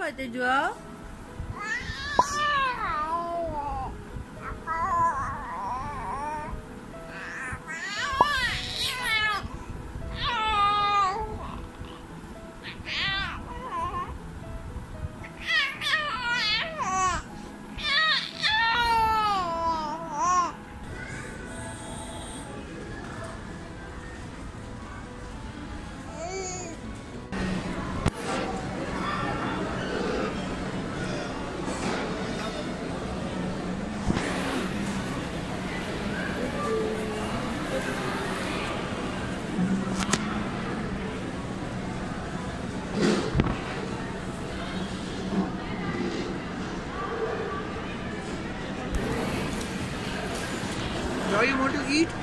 Apa tu jual? Are you want to eat?